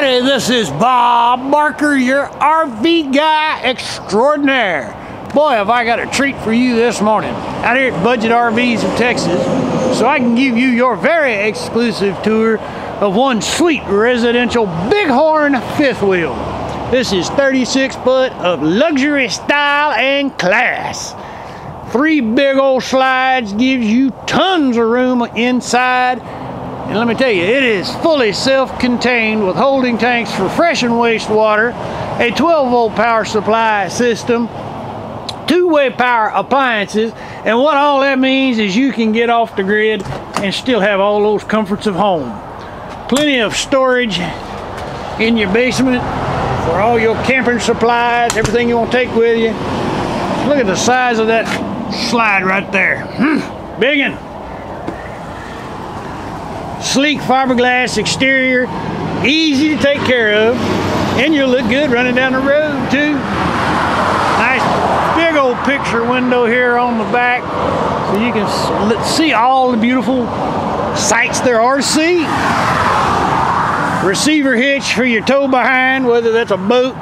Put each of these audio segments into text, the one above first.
Howdy, this is Bob Barker, your RV guy extraordinaire. Boy, have I got a treat for you this morning out here at Budget RVs of Texas, so I can give you your very exclusive tour of one sweet residential Big Horn fifth wheel. This is 36 foot of luxury style and class. Three big old slides gives you tons of room inside. And let me tell you, it is fully self-contained with holding tanks for fresh and wastewater, a 12-volt power supply system, two-way power appliances, and what all that means is you can get off the grid and still have all those comforts of home. Plenty of storage in your basement for all your camping supplies, everything you want to take with you. Look at the size of that slide right there. Biggin'. Sleek fiberglass exterior, easy to take care of, and you'll look good running down the road too. Nice big old picture window here on the back, so you can see all the beautiful sights there are to see. Receiver hitch for your tow behind, whether that's a boat,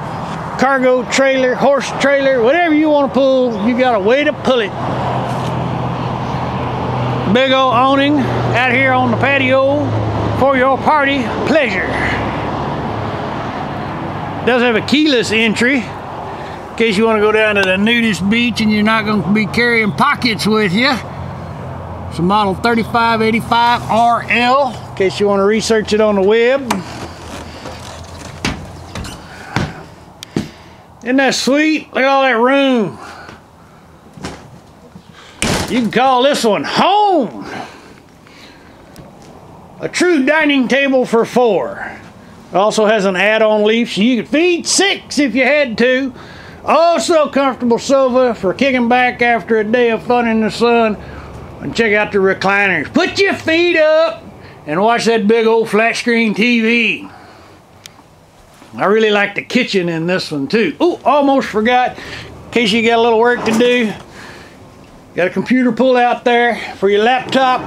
cargo trailer, horse trailer, whatever you want to pull, you got a way to pull it. Big old awning out here on the patio for your party pleasure. Does have a keyless entry in case you want to go down to the nudist beach and you're not going to be carrying pockets with you. It's a model 3585RL in case you want to research it on the web. Isn't that sweet? Look at all that room. You can call this one home. A true dining table for four. It also has an add-on leaf so you could feed six if you had to. Also comfortable sofa for kicking back after a day of fun in the sun. And check out the recliners. Put your feet up and watch that big old flat screen TV. I really like the kitchen in this one too. Oh, almost forgot, in case you got a little work to do. Got a computer pull out there for your laptop.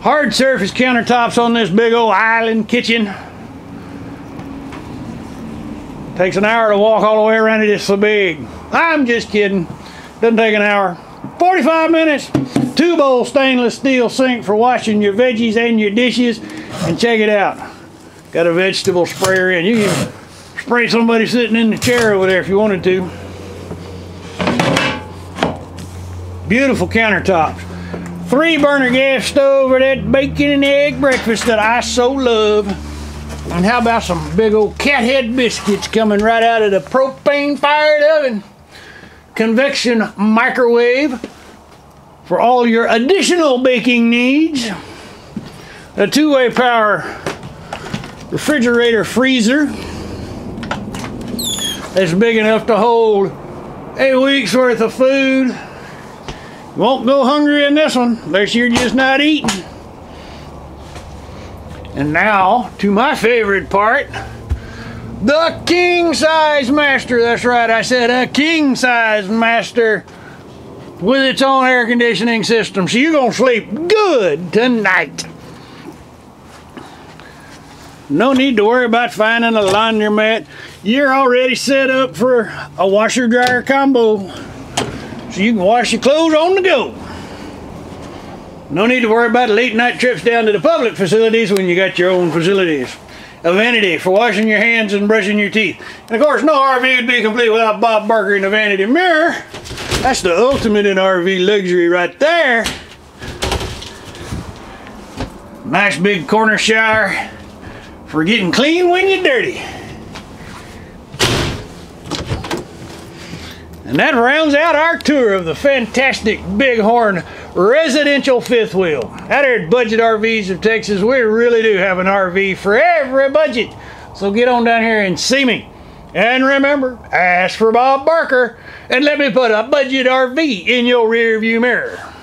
Hard surface countertops on this big old island kitchen. Takes an hour to walk all the way around it, it's so big. I'm just kidding. Doesn't take an hour. 45 minutes. 2-bowl stainless steel sink for washing your veggies and your dishes. And check it out. Got a vegetable sprayer in. You can spray somebody sitting in the chair over there if you wanted to. Beautiful countertops. 3-burner gas stove for that bacon and egg breakfast that I so love. And how about some big old cat head biscuits coming right out of the propane fired oven. Convection microwave for all your additional baking needs. A 2-way power refrigerator freezer that's big enough to hold a week's worth of food. Won't go hungry in this one unless you're just not eating. And now to my favorite part, the king size master. That's right, I said a king size master with its own air conditioning system, so you're gonna sleep good tonight. No need to worry about finding a laundromat. You're already set up for a washer dryer combo. So you can wash your clothes on the go. No need to worry about late night trips down to the public facilities when you got your own facilities. A vanity for washing your hands and brushing your teeth. And of course, no RV would be complete without Bob Barker and a vanity mirror. That's the ultimate in RV luxury right there. Nice big corner shower for getting clean when you're dirty. And that rounds out our tour of the fantastic Big Horn residential fifth wheel. Out here at Budget RVs of Texas, we really do have an RV for every budget. So get on down here and see me. And remember, ask for Bob Barker and let me put a Budget RV in your rearview mirror.